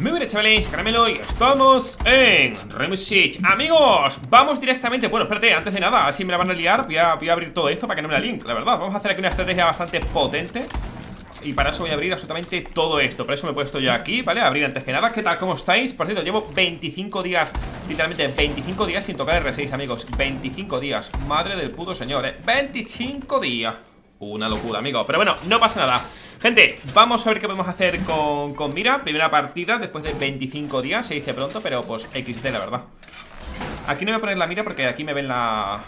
Muy bien, chavales, Caramelo, y estamos en Remusich Amigos, vamos directamente, bueno, espérate, antes de nada, así me la van a liar, voy a abrir todo esto para que no me la link, la verdad. Vamos a hacer aquí una estrategia bastante potente y para eso voy a abrir absolutamente todo esto. Por eso me he puesto yo aquí, ¿vale? A abrir antes que nada. ¿Qué tal? ¿Cómo estáis? Por cierto, llevo 25 días, literalmente 25 días sin tocar R6, amigos. 25 días, madre del puto señor, ¿eh? 25 días. Una locura, amigo. Pero bueno, no pasa nada. Gente, vamos a ver qué podemos hacer con Mira. Primera partida después de 25 días. Se dice pronto, pero pues XD, la verdad. Aquí no voy a poner la mira porque aquí me ven la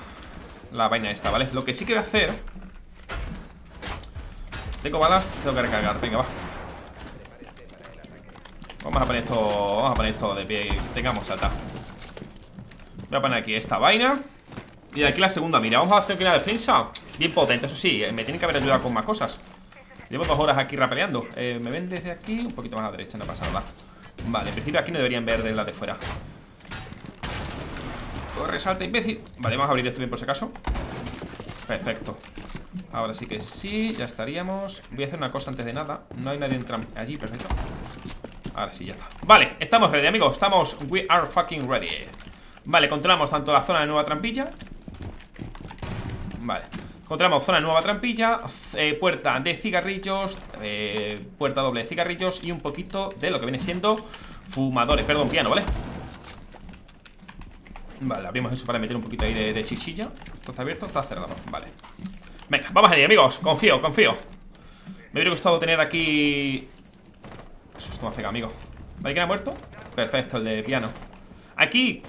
vaina esta, ¿vale? Lo que sí que voy a hacer... Tengo balas, tengo que recargar, venga, va. Vamos a poner esto de pie. Tengamos salta. Voy a poner aquí esta vaina y de aquí la segunda mira. Vamos a hacer aquí una defensa bien potente, eso sí, me tienen que haber ayudado con más cosas. Llevo 2 horas aquí rapeleando. Me ven desde aquí, un poquito más a la derecha, no pasa nada. Vale, en principio aquí no deberían ver de la de fuera. Corre, salta, imbécil. Vale, vamos a abrir esto bien por si acaso. Perfecto. Ahora sí que sí, ya estaríamos. Voy a hacer una cosa antes de nada. No hay nadie allí, perfecto. Ahora sí, ya está. Vale, estamos ready, amigos. We are fucking ready. Vale, controlamos tanto la zona de nueva trampilla. Vale, controlamos zona de nueva trampilla, puerta de cigarrillos, puerta doble de cigarrillos y un poquito de lo que viene siendo fumadores, perdón, piano, ¿vale? Vale, abrimos eso para meter un poquito ahí de chichilla. Esto está abierto, está cerrado, vale. Venga, vamos allá, amigos, confío. Me hubiera gustado tener aquí... Susto me pega, amigo. ¿Vale, quién ha muerto? Perfecto, el de piano. Aquí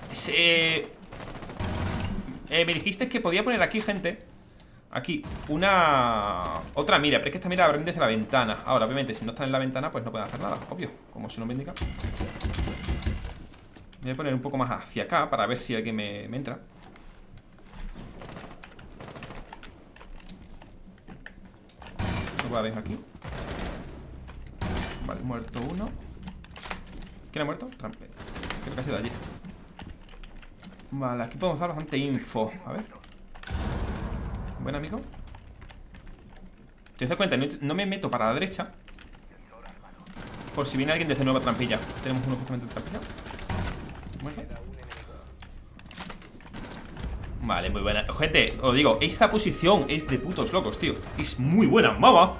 me dijiste que podía poner aquí, gente. Aquí, otra mira, pero es que esta mira abre desde la ventana. Ahora, obviamente, si no están en la ventana, pues no pueden hacer nada, obvio, como si no me indica. Me voy a poner un poco más hacia acá para ver si alguien me entra. ¿Veis aquí? Vale, muerto uno. ¿Quién ha muerto? Trampe. Creo que ha sido allí. Vale, aquí podemos dar bastante info. A ver. Buen amigo. Te das cuenta, no me meto para la derecha por si viene alguien desde nueva trampilla. Tenemos uno justamente en trampilla. Muerto. Vale, muy buena. Gente, os lo digo, esta posición es de putos locos, tío. Es muy buena, mamá.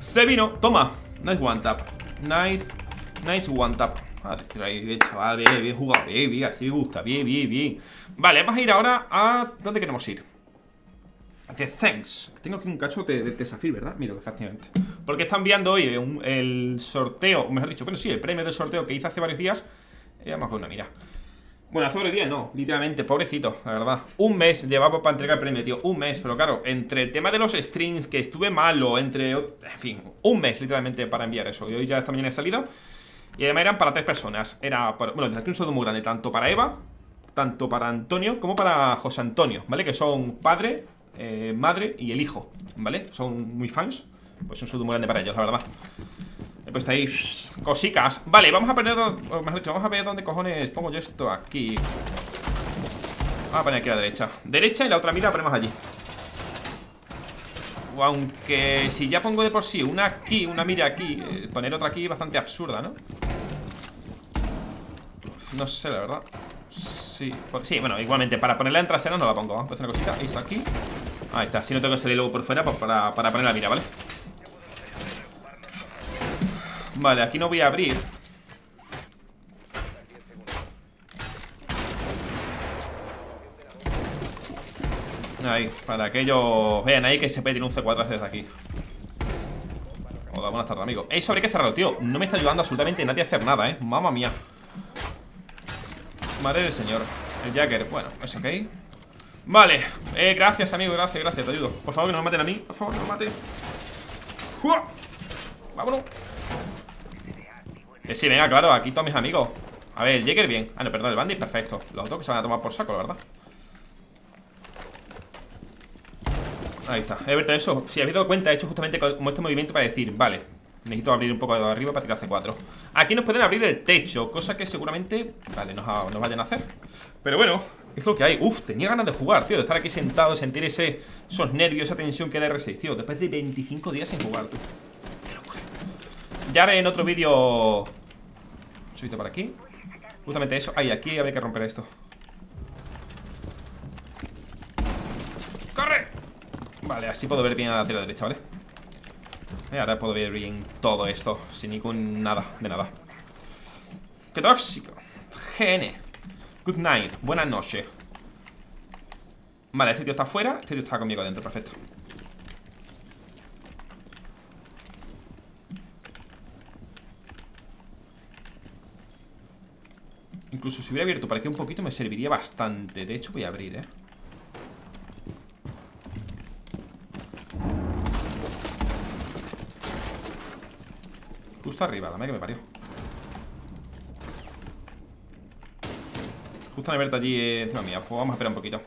Se vino, toma. Nice one tap. Nice one tap. A decir ahí, bien, chaval, bien jugado, bien, así me gusta, bien. Vale, vamos a ir ahora a... ¿Dónde queremos ir? The Thanks. Tengo aquí un cacho de desafío, ¿verdad? Míralo, exactamente. Porque están enviando hoy el sorteo, mejor dicho, pero sí, el premio del sorteo que hice hace varios días. Vamos con una mira. Bueno, hace varios días no, literalmente, pobrecito, la verdad. Un mes llevaba para entregar el premio, tío. Un mes, pero claro, entre el tema de los streams, que estuve malo, en fin, un mes literalmente para enviar eso. Y hoy ya esta mañana he salido. Y además eran para 3 personas. Bueno, desde aquí un saludo muy grande, tanto para Eva, tanto para Antonio, como para José Antonio, ¿vale? Que son padre, madre y el hijo, ¿vale? Son muy fans. Pues un saludo muy grande para ellos, la verdad. He puesto ahí cosicas. Vale, vamos a poner, mejor dicho, vamos a ver dónde cojones pongo yo esto aquí. Vamos a poner aquí a la derecha. Derecha y la otra mira la ponemos allí. Aunque si ya pongo de por sí una aquí, una mira aquí, poner otra aquí es bastante absurda, ¿no? No sé, la verdad. Sí, sí, bueno, igualmente para ponerla en trasera no la pongo. Vamos a hacer una cosita, esto aquí. Ahí está, si no tengo que salir luego por fuera para poner la mira, ¿vale? Vale, aquí no voy a abrir. Ahí, para que ellos vean ahí que se pete un C4 desde aquí. Hola, buenas tardes, amigo. Eso habría que cerrarlo, tío. No me está ayudando absolutamente nadie a hacer nada, ¿eh? Mamma mía. Madre del señor. El Jäger, bueno, es ok. Vale, gracias, amigo, gracias, te ayudo. Por favor, que no me maten a mí, por favor, que no me maten. ¡Jua! Vámonos. Sí, venga, claro, aquí todos mis amigos. A ver, el Jäger bien. Ah, no, perdón, el Bandy, perfecto. Los otros que se van a tomar por saco, la verdad. Ahí está. He visto eso. Si habéis dado cuenta, he hecho justamente como este movimiento para decir, vale, necesito abrir un poco de arriba para tirar C4. Aquí nos pueden abrir el techo, cosa que seguramente, vale, nos vayan a hacer. Pero bueno, es lo que hay. Uf, tenía ganas de jugar, tío, de estar aquí sentado, sentir esos nervios, esa tensión que da R6, tío. Después de 25 días sin jugar, tú. Ya haré en otro vídeo. Un subito para aquí. Justamente eso. Ahí, aquí habría que romper esto. ¡Corre! Vale, así puedo ver bien hacia la derecha, ¿vale? Y ahora puedo ver bien todo esto. Sin ningún nada, de nada. ¡Qué tóxico! Gene. Good night. Buenas noches. Vale, este tío está afuera. Este tío está conmigo adentro. Perfecto. Incluso si hubiera abierto para aquí un poquito me serviría bastante. De hecho voy a abrir, justo arriba, la madre que me parió. Justo abierta allí encima mía. Pues vamos a esperar un poquito.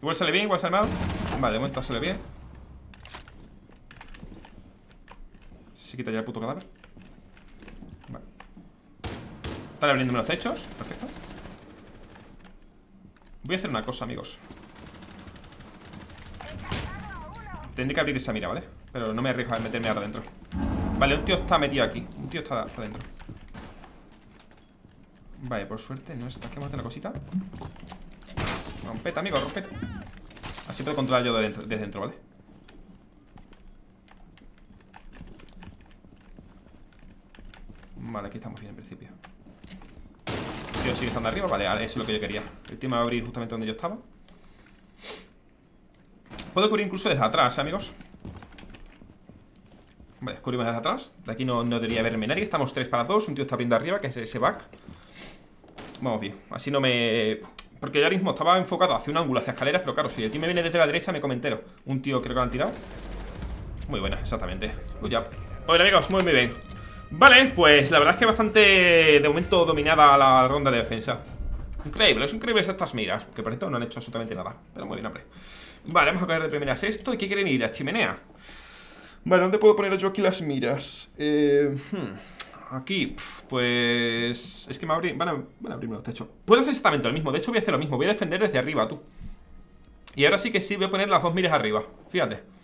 Igual sale bien, igual sale mal. Vale, de momento sale bien. Se quita ya el puto cadáver. Están abriéndome los techos, perfecto. Voy a hacer una cosa, amigos. Tendré que abrir esa mira, ¿vale? Pero no me arriesgo a meterme ahora dentro. Vale, un tío está metido aquí. Un tío está dentro. Vale, por suerte no está. Aquí vamos a hacer una cosita. Rompeta, amigo, rompeta. Así puedo controlar yo desde dentro, ¿vale? Vale, aquí estamos bien en principio. Sigue estando arriba, vale, eso es lo que yo quería. El tío me va a abrir justamente donde yo estaba. Puedo cubrir incluso desde atrás, amigos. Vale, cubrimos desde atrás. De aquí no debería verme nadie, estamos 3 para 2. Un tío está viendo arriba, que es ese back. Vamos bien, así no me... Porque yo ahora mismo estaba enfocado hacia un ángulo, hacia escaleras. Pero claro, si el tío me viene desde la derecha me come entero. Un tío creo que lo han tirado. Muy buena, exactamente. Good job. Bueno, amigos, muy bien. Vale, pues la verdad es que bastante de momento dominada la ronda de defensa. Increíble, es increíble estas miras. Que por esto no han hecho absolutamente nada. Pero muy bien, hombre. Vale, vamos a coger de primeras esto. ¿Y qué quieren ir? ¿A chimenea? Vale, ¿dónde puedo poner yo aquí las miras? Aquí, pues... Es que me van a abrirme los techos. Puedo hacer exactamente lo mismo. De hecho voy a hacer lo mismo. Voy a defender desde arriba, tú. Y ahora sí que sí voy a poner las dos miras arriba. Fíjate.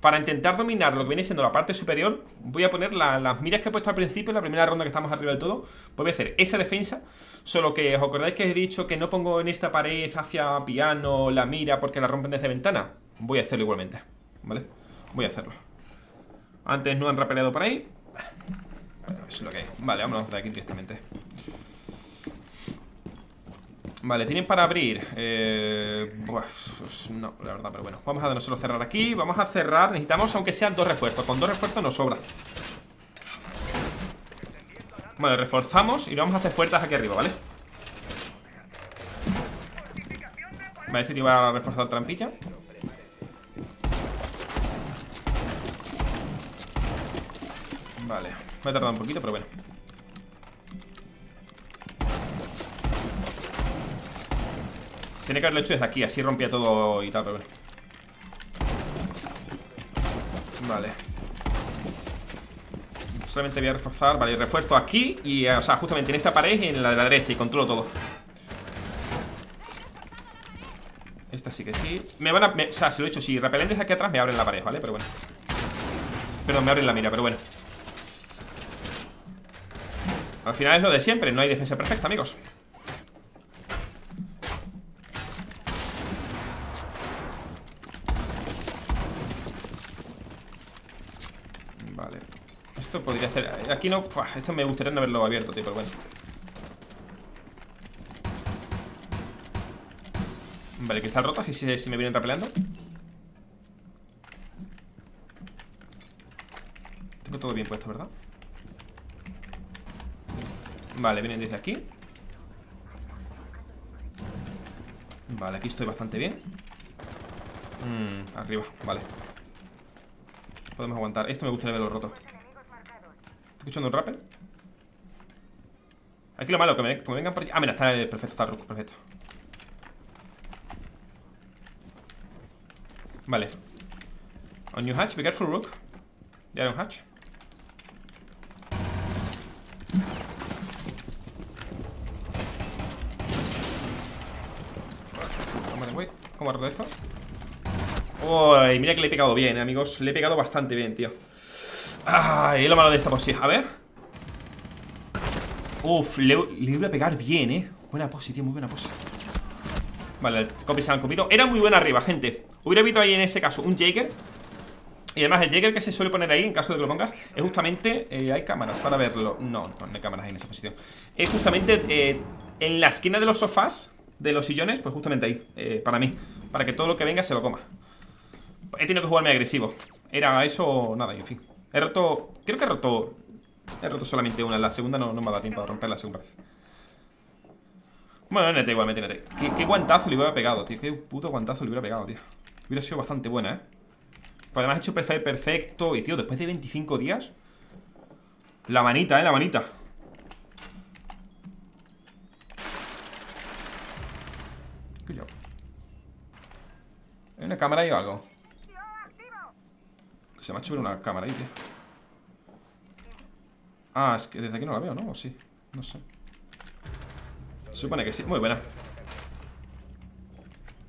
Para intentar dominar lo que viene siendo la parte superior, voy a poner las miras que he puesto al principio. En la primera ronda que estamos arriba del todo, pues voy a hacer esa defensa. Solo que os acordáis que he dicho que no pongo en esta pared hacia piano la mira porque la rompen desde ventana. Voy a hacerlo igualmente, ¿vale? Voy a hacerlo. Antes no han rapeleado por ahí. Bueno, eso es lo que es. Vale, vámonos de aquí directamente. Vale, tienen para abrir pues, no, la verdad, pero bueno. Vamos a nosotros cerrar aquí, vamos a cerrar. Necesitamos, aunque sean 2 refuerzos. Con 2 refuerzos nos sobra. Vale, reforzamos y vamos a hacer fuertes aquí arriba, ¿vale? Vale, este tío va a reforzar trampilla. Vale, me ha tardado un poquito, pero bueno. Tiene que haberlo hecho desde aquí, así rompía todo y tal, pero bueno. Vale. Solamente voy a reforzar, vale, refuerzo aquí y, o sea, justamente en esta pared y en la de la derecha y controlo todo. Esta sí que sí. O sea, si lo he hecho, si repelen desde aquí atrás me abren la pared, ¿vale? Pero bueno. Perdón, me abren la mira, pero bueno. Al final es lo de siempre, no hay defensa perfecta, amigos. Esto podría hacer... Aquí no... Esto me gustaría no haberlo abierto, tío, pero bueno. Vale, que está rota, si me vienen rapeleando. Tengo todo bien puesto, ¿verdad? Vale, vienen desde aquí. Vale, aquí estoy bastante bien. Arriba, vale. Podemos aguantar. Esto me gustaría verlo roto. ¿Estoy escuchando un rappel? Aquí lo malo, que me vengan por aquí. Ah, mira, está perfecto, está Rook, perfecto. Vale. On new hatch, be careful, Rook. Ya era un hatch. ¿Cómo ha roto esto? Uy, mira que le he pegado bien, amigos. Le he pegado bastante bien, tío. Ay, lo malo de esta posi. A ver. Uf, le voy a pegar bien, Buena posi, tío, muy buena posi. Vale, el copy se han comido. Era muy buena arriba, gente. Hubiera habido ahí en ese caso un Jäger. Y además el Jäger que se suele poner ahí, en caso de que lo pongas, es justamente... hay cámaras para verlo. No hay cámaras ahí en esa posición. Es justamente en la esquina de los sofás, de los sillones, pues justamente ahí, para mí. Para que todo lo que venga se lo coma. He tenido que jugarme agresivo. Era eso, nada, y en fin. He roto... Creo que he roto... He roto solamente una. La segunda no me ha dado tiempo a romper la segunda vez. Bueno, NT igualmente, NT. Qué guantazo le hubiera pegado, tío. Qué puto guantazo le hubiera pegado, tío. Hubiera sido bastante buena, Pues además he hecho perfecto. Y, tío, después de 25 días. La manita, la manita. ¿Qué yo? ¿Hay una cámara ahí o algo? Se me ha hecho ver una cámara ahí, tío. Ah, es que desde aquí no la veo, ¿no? ¿O sí? No sé. Supone que sí. Muy buena.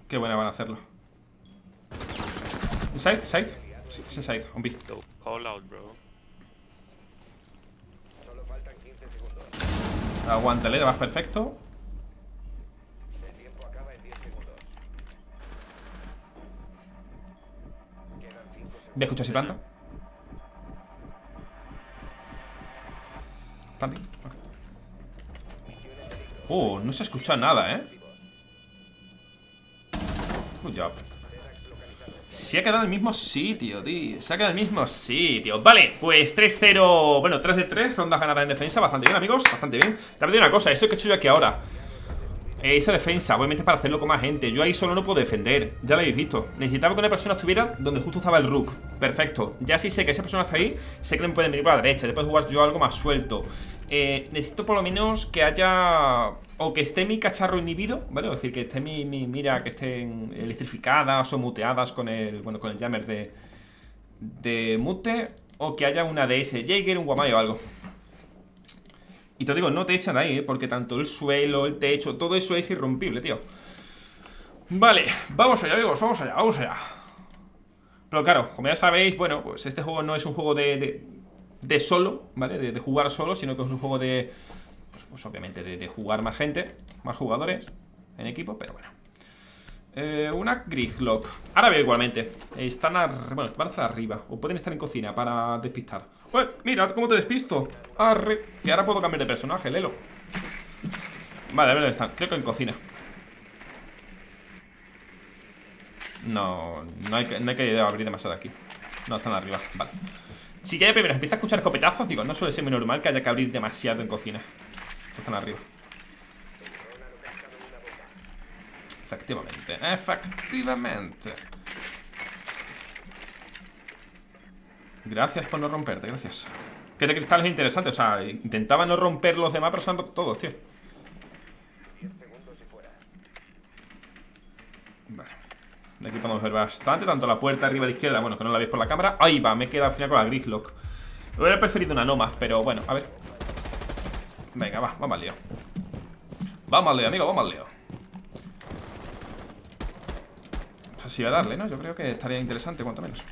Qué buena van a hacerlo. Inside, side, sí, inside, on B. Call out, bro. Solo faltan 15 segundos. Aguántale, además perfecto. El tiempo acaba en 10 segundos. Quedan 5 segundos. Voy a escuchar si planta. Planting, ok. Oh, no se escucha nada, Good job. Se ha quedado en el mismo sitio, tío. Se ha quedado en el mismo sitio. Vale, pues 3-0. Bueno, 3 de 3. Rondas ganadas en defensa. Bastante bien, amigos. Bastante bien. Te digo una cosa. Eso que he hecho yo aquí ahora. Esa defensa, obviamente, es para hacerlo con más gente. Yo ahí solo no puedo defender. Ya lo habéis visto. Necesitaba que una persona estuviera donde justo estaba el Rook. Perfecto. Ya sí sé que esa persona está ahí. Sé que me pueden venir para la derecha. Después jugar yo algo más suelto. Necesito por lo menos que haya... O que esté mi cacharro inhibido, ¿vale? Es decir, que esté mi mira, que estén electrificadas o muteadas con el... Bueno, con el jammer de mute. O que haya una DS Jäger, un guamay o algo. Y te digo, no te echan de ahí, porque tanto el suelo, el techo, todo eso es irrompible, tío. Vale, vamos allá, amigos, vamos allá, vamos allá. Pero claro, como ya sabéis, bueno, pues este juego no es un juego de solo, ¿vale? De jugar solo, sino que es un juego de... Pues obviamente de jugar más gente, más jugadores en equipo, pero bueno. Una Gridlock. Ahora veo igualmente. Están bueno, van a estar arriba. O pueden estar en cocina para despistar. ¡Uy! Mira, ¿cómo te despisto? Arre. Que ahora puedo cambiar de personaje, Lelo. Vale, a ver dónde están. Creo que en cocina. No hay que abrir demasiado aquí. No, están arriba. Vale. Si ya de primera empieza a escuchar escopetazos, digo, no suele ser muy normal que haya que abrir demasiado en cocina. Están arriba. Efectivamente, efectivamente. Gracias por no romperte, gracias. Que de cristal es interesante, o sea, intentaba no romper los demás, pero se han roto todos, tío. Vale. De aquí podemos ver bastante, tanto la puerta arriba a la izquierda, bueno, que no la veis por la cámara. Ahí va, me queda al final con la Gridlock. Hubiera preferido una Nomad, pero bueno, a ver. Venga, va, vamos al lío. Vamos al lío, amigo, vamos al lío. O sea, si va a darle, ¿no? Yo creo que estaría interesante, cuanto menos.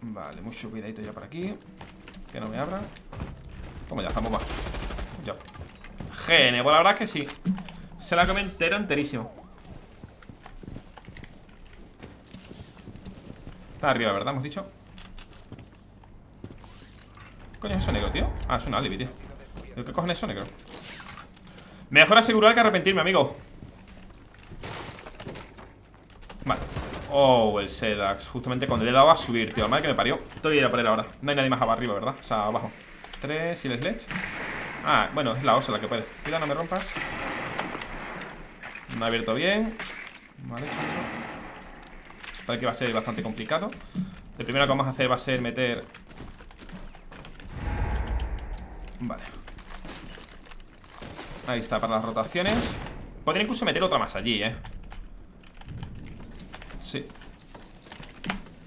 Vale, mucho cuidadito ya por aquí. Que no me abra. Toma ya, estamos, va. Ya. Gene, pues la verdad es que sí. Se la come entero, enterísimo. Está arriba, ¿verdad? Hemos dicho. ¿Qué coño es eso negro, tío? Ah, es un alibi, tío. ¿Qué cojones es eso negro? Mejor asegurar que arrepentirme, amigo. Vale. Oh, el Sedax. Justamente cuando le he dado a subir, tío. Mal que me parió. Estoy a por él ahora. No hay nadie más arriba, ¿verdad? O sea, abajo. 3 y el Sledge. Ah, bueno, es la osa la que puede. Cuidado, no me rompas. No he abierto bien. Vale, chaval. Vale, que va a ser bastante complicado. Lo primero que vamos a hacer va a ser meter... Vale. Ahí está, para las rotaciones. Podría incluso meter otra más allí, Sí.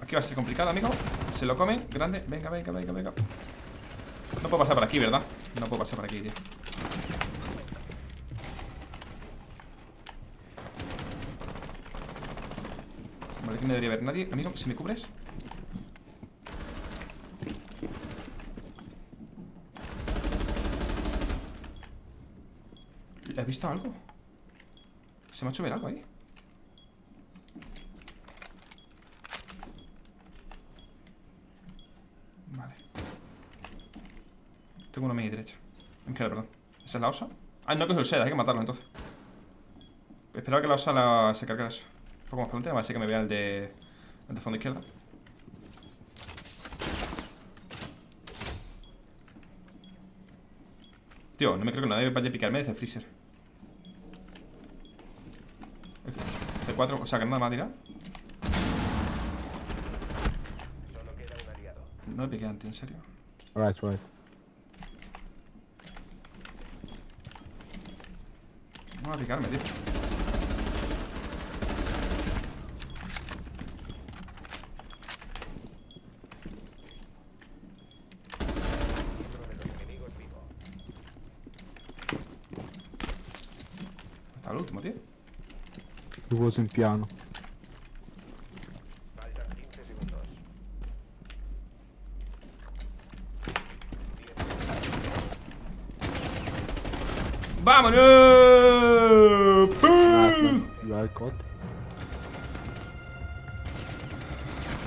Aquí va a ser complicado, amigo. Se lo comen, grande. Venga, venga, venga, venga. No puedo pasar por aquí, ¿verdad? No puedo pasar por aquí, tío. Vale, aquí no debería haber nadie. Amigo, ¿si me cubres? ¿Le has visto algo? Se me ha hecho ver algo ahí. Vale. Tengo una media derecha. Me queda, perdón. ¿Esa es la osa? Ah, no, que es el Seda, hay que matarlo entonces. Esperaba que la osa se cargara eso. Un poco más para adelante, además sé que me vea el de fondo izquierda. Tío, no me creo que nadie vaya a picarme desde el freezer. Okay. C4, o sea que nada más dirá. No me piqué antes, en serio. Right, right. No voy a picarme, tío. Al último, tío. Hubo en piano. Faltan 15 segundos. ¡Vámonos!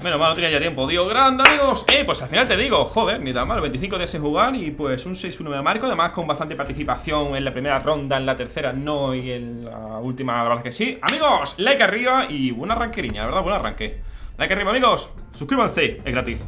Menos mal, no tenía ya tiempo, tío. ¡Grande, amigos! Pues al final te digo, joder, ni tan mal. 25 días sin jugar y pues un 6-1 de marco. Además, con bastante participación en la primera ronda, en la tercera no y en la última, la verdad que sí. Amigos, like arriba y buen arranque, la verdad, buen arranque. Like arriba, amigos. Suscríbanse, es gratis.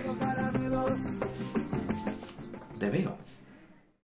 Te veo.